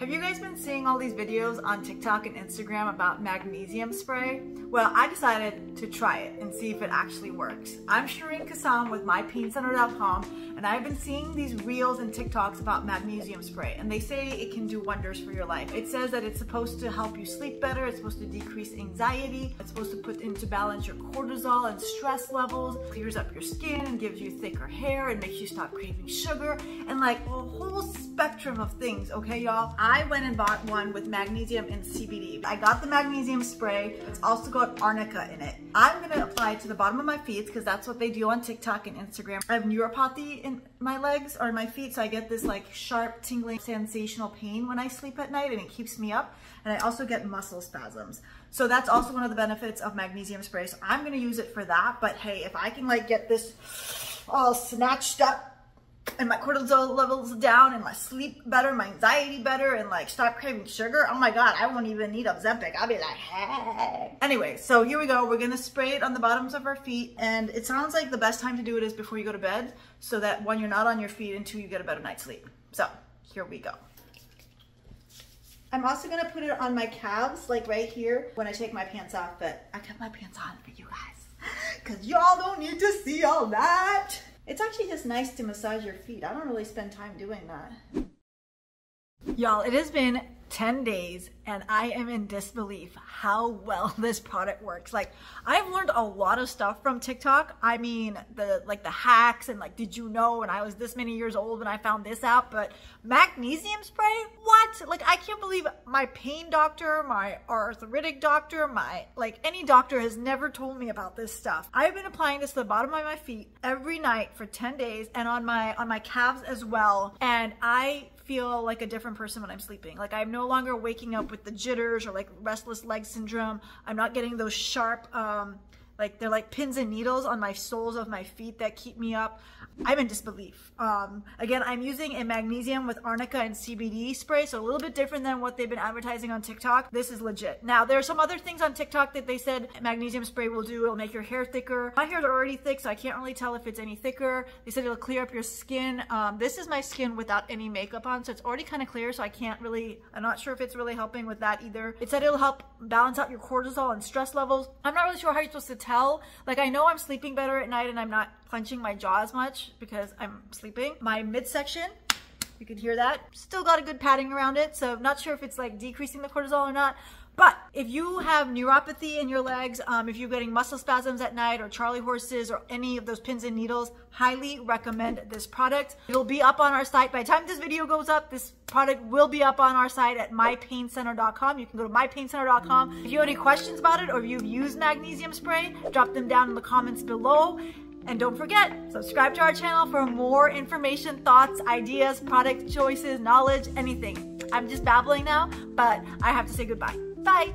Have you guys been seeing all these videos on TikTok and Instagram about magnesium spray? Well, I decided to try it and see if it actually works. I'm Shereen Kassam with MyPainCenter.com, and I've been seeing these reels and TikToks about magnesium spray, and they say it can do wonders for your life. It says that it's supposed to help you sleep better, it's supposed to decrease anxiety, it's supposed to put into balance your cortisol and stress levels, clears up your skin and gives you thicker hair and makes you stop craving sugar, and like a whole spectrum of things, okay y'all? I went and bought one with magnesium and CBD. I got the magnesium spray. It's also got arnica in it. I'm gonna apply it to the bottom of my feet because that's what they do on TikTok and Instagram. I have neuropathy in my legs or my feet, so I get this like sharp, tingling, sensational pain when I sleep at night, and it keeps me up. And I also get muscle spasms. So that's also one of the benefits of magnesium spray. So I'm gonna use it for that. But hey, if I can like get this all snatched up and my cortisol levels down and my sleep better, my anxiety better, and like stop craving sugar, oh my God, I won't even need a Zempic. I'll be like, hey. Anyway, so here we go. We're gonna spray it on the bottoms of our feet, and it sounds like the best time to do it is before you go to bed, so that one, you're not on your feet, and two, you get a better night's sleep. So here we go. I'm also gonna put it on my calves, like right here, when I take my pants off, but I kept my pants on for you guys, cause y'all don't need to see all that. It's actually just nice to massage your feet. I don't really spend time doing that. Y'all, it has been 10 days and I am in disbelief how well this product works. Like, I've learned a lot of stuff from TikTok. I mean, the hacks and like, did you know? And I was this many years old when I found this out, but magnesium spray, what? Like, I can't believe my pain doctor, my arthritic doctor, my like any doctor has never told me about this stuff. I've been applying this to the bottom of my feet every night for 10 days and on my calves as well. And I feel like a different person when I'm sleeping. Like, I'm no longer waking up with the jitters or like restless leg syndrome. I'm not getting those sharp, like they're like pins and needles on my soles of my feet that keep me up. I'm in disbelief. Again, I'm using a magnesium with arnica and CBD spray, so a little bit different than what they've been advertising on TikTok. This is legit. Now, there are some other things on TikTok that they said magnesium spray will do. It'll make your hair thicker. My hair's already thick, so I can't really tell if it's any thicker. They said it'll clear up your skin. This is my skin without any makeup on, so it's already kind of clear, so I can't really, I'm not sure if it's really helping with that either. It said it'll help balance out your cortisol and stress levels. I'm not really sure how you're supposed to tell. Like, I know I'm sleeping better at night and I'm not clenching my jaw as much because I'm sleeping. My midsection, you could hear that, still got a good padding around it, so I'm not sure if it's like decreasing the cortisol or not. But if you have neuropathy in your legs, if you're getting muscle spasms at night or charley horses or any of those pins and needles, highly recommend this product. It'll be up on our site. By the time this video goes up, this product will be up on our site at mypaincenter.com. You can go to mypaincenter.com. If you have any questions about it or if you've used magnesium spray, drop them down in the comments below. And don't forget, subscribe to our channel for more information, thoughts, ideas, product choices, knowledge, anything. I'm just babbling now, but I have to say goodbye. Bye.